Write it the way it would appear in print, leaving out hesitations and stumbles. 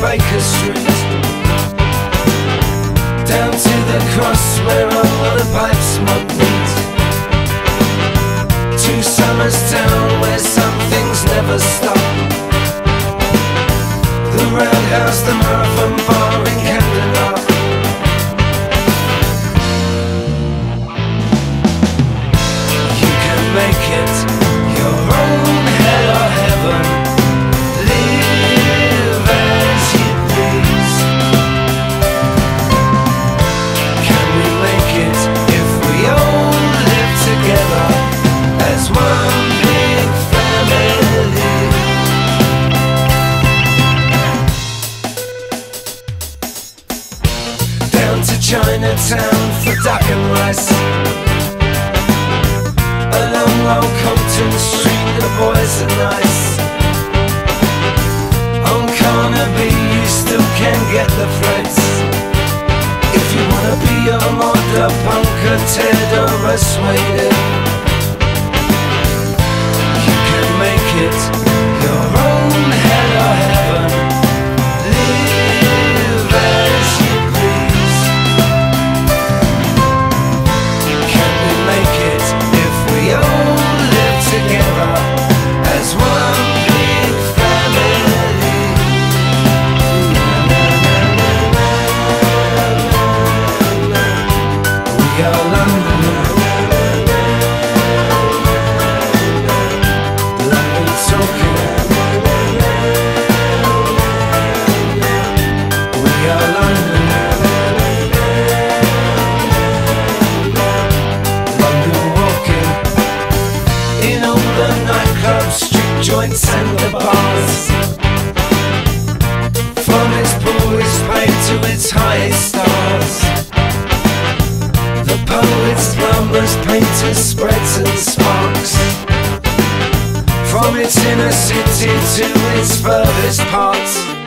Baker Street, down to the cross where all the pipes mud meet, to Somers Town where some things never stop, the Roundhouse, the Marathon Bar in Camden Lock. You can make it your own hell or heaven. Chinatown for duck and rice, along Old Compton Street the boys are nice. On Carnaby you still can get the threads, if you wanna be a mod, a punk, a Ted or a Swede. You can make it your own hell or heaven. Live as you and the bars, from its poorest paid to its highest stars, the poets, plumbers, painters, spreads and sparks, from its inner city to its furthest parts.